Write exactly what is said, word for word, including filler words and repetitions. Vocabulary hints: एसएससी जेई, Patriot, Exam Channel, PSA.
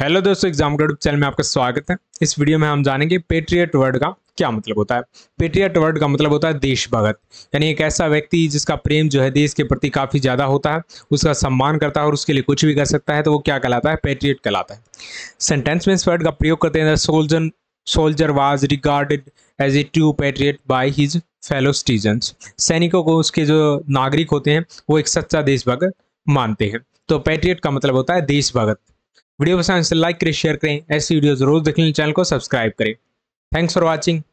Hello दोस्तों, exam channel में आपका स्वागत है। इस वीडियो में हम जानेंगे पेट्रियट वर्ड का क्या मतलब होता है। पेट्रियट वर्ड का मतलब होता है देशभगत, यानी एक ऐसा व्यक्ति जिसका प्रेम जो है देश के प्रति काफ़ी ज़्यादा होता है, उसका सम्मान करता है और उसके लिए कुछ भी कर सकता है, तो वो क्या कहलाता है? पेट्रियट कहलाता है। सेंटेंस में इस वर्ड का प्रयोग करते हैं, soldier soldier was regarded as a true patriot by his fellow citizens. सैनिकों को उसके जो नागरिक होते हैं वो एक सच्चा देशभगत मानते हैं। तो पेट्रियट का मतलब होता है देशभगत। वीडियो पसंद से लाइक करें, शेयर करें, ऐसी वीडियोस रोज देखने चैनल को सब्सक्राइब करें। Thanks for watching.